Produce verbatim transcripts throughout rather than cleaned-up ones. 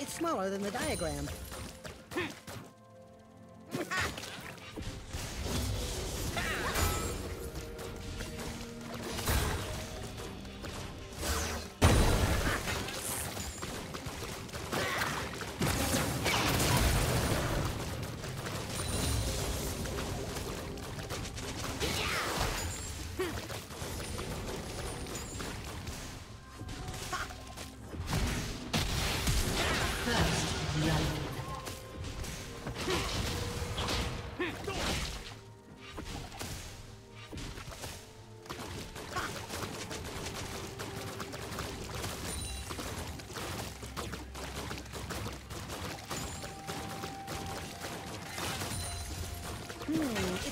It's smaller than the diagram.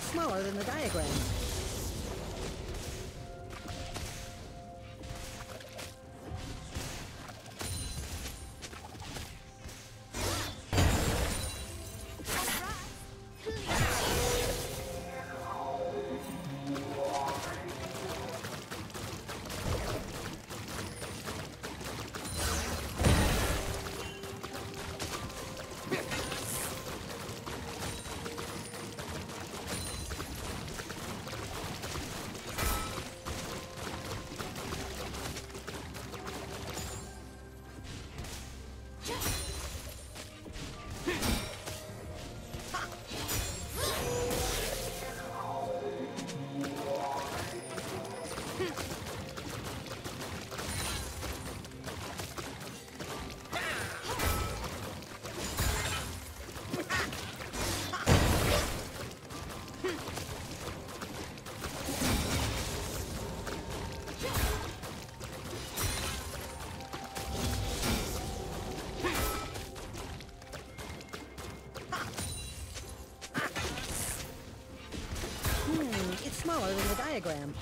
Smaller than the diagram. Smaller than the diagram.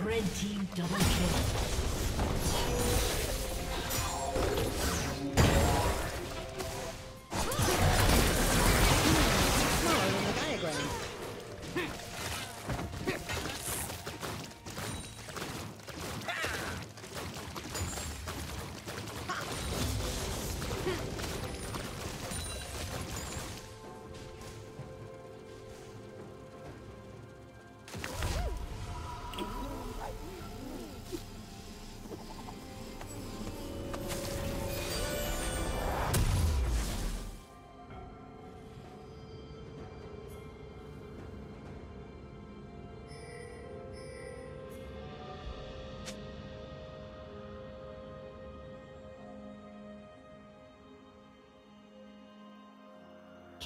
Red team double kill.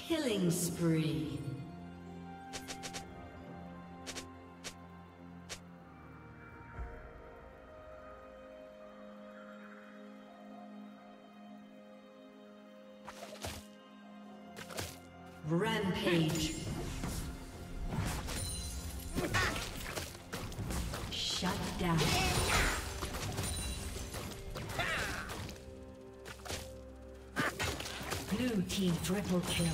Killing spree. Rampage. Shut down. Blue team triple kill.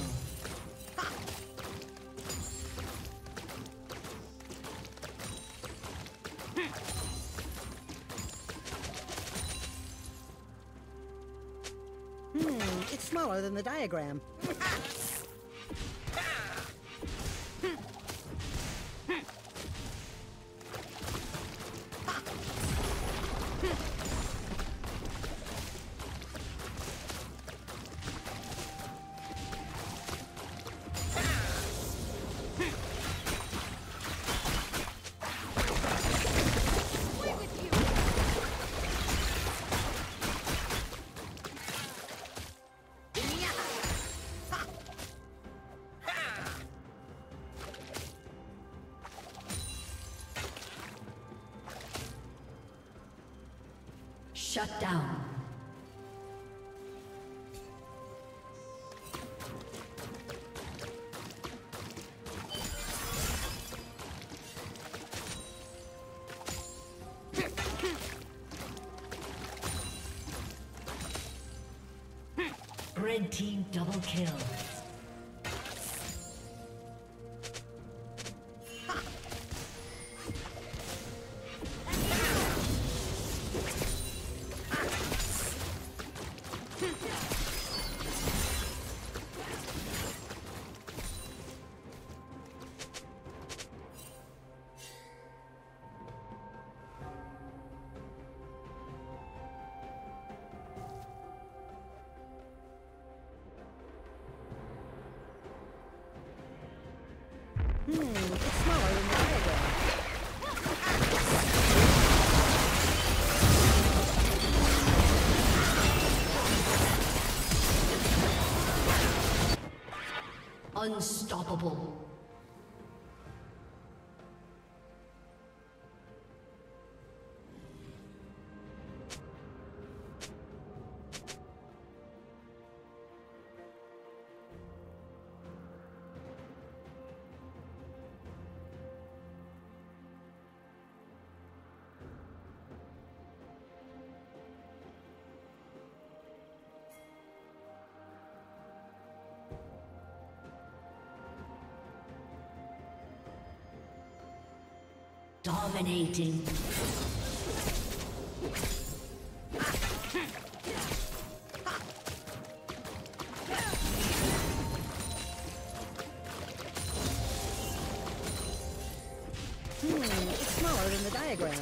Hmm, it's smaller than the diagram. Shut down. Red team double kill. Unstoppable. Dominating. Hmm, it's smaller than the diagram.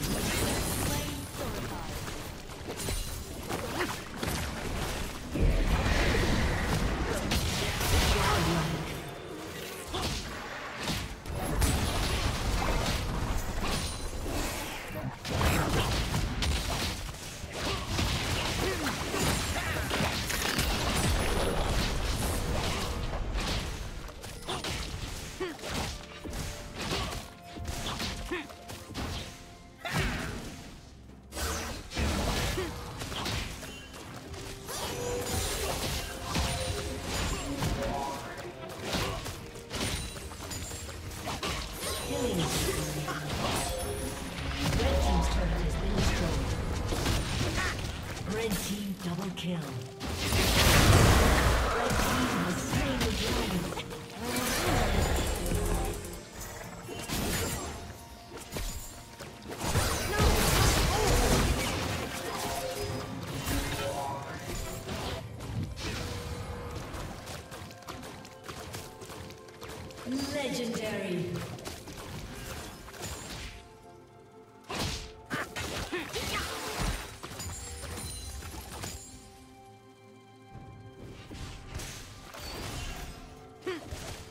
Legendary.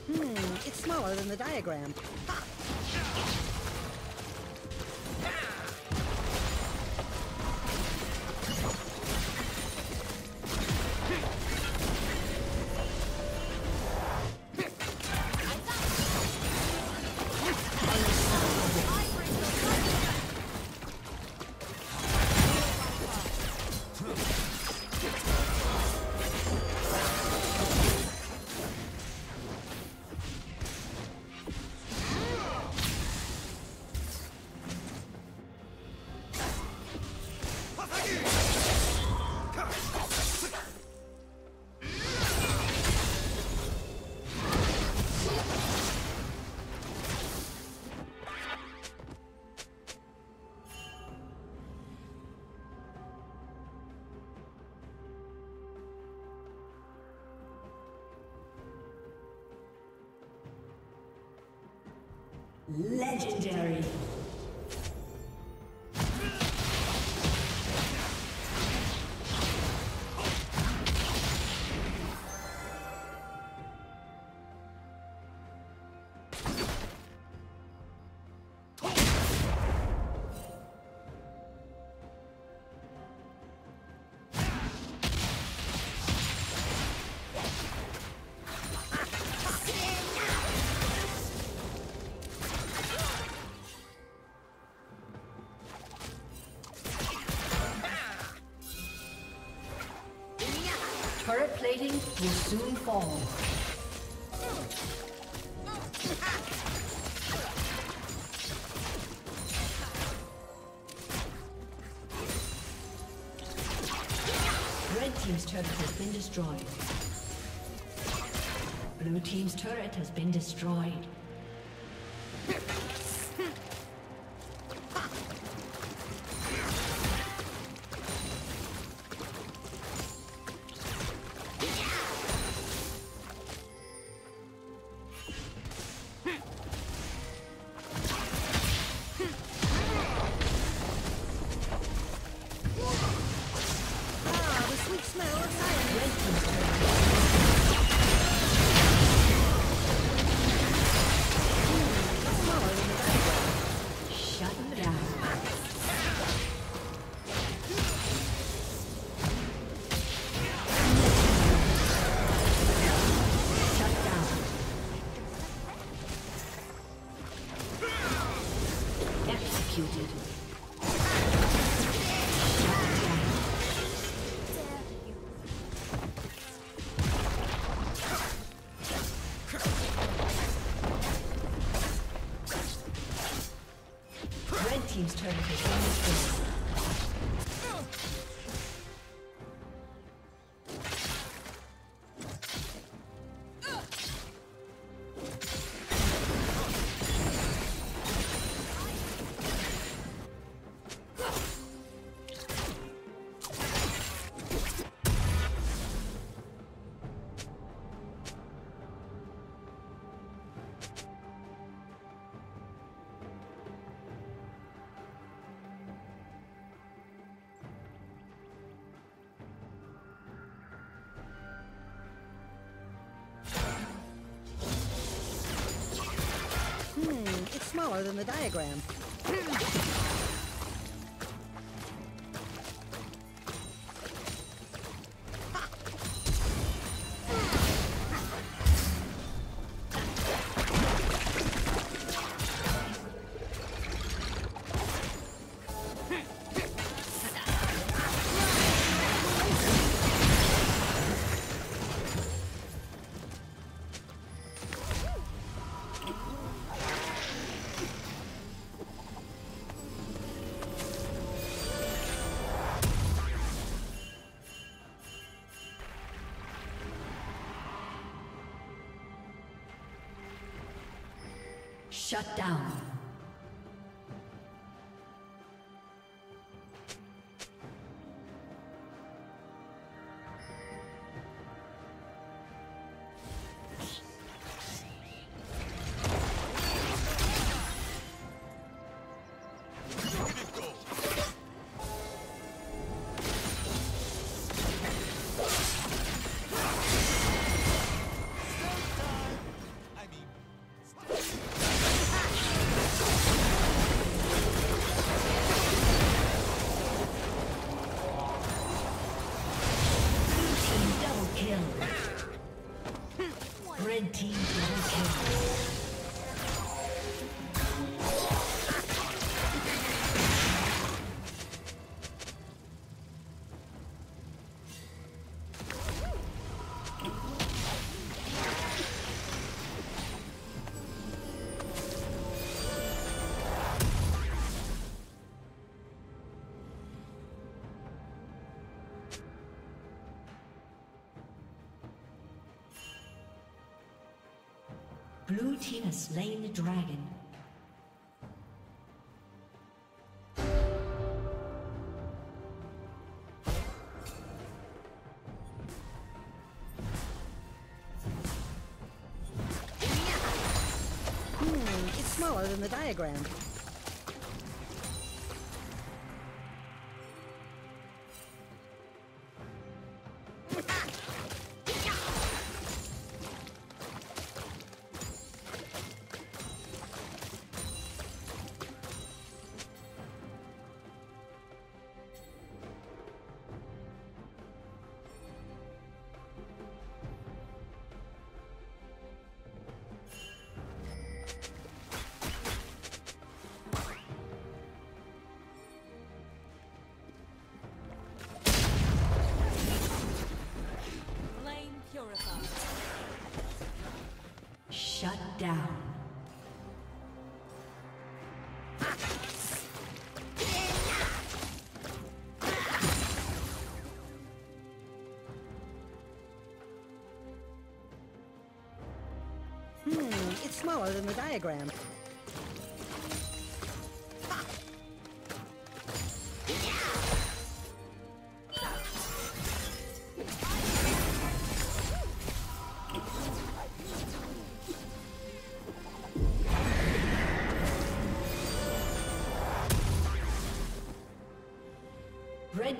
Hmm, it's smaller than the diagram. Legendary. Turret plating will soon fall. Red team's turret has been destroyed. Blue team's turret has been destroyed. Team's turret has been destroyed. Smaller than the diagram. Shut down. Blue team has slain the dragon. Hmm, it's smaller than the diagram. Shut down. Hmm, it's smaller than the diagram. Red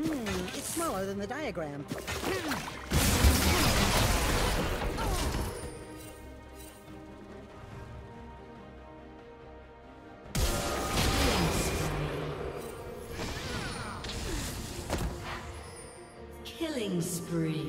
Hmm, it's smaller than the diagram. Killing spree.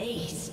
Aced.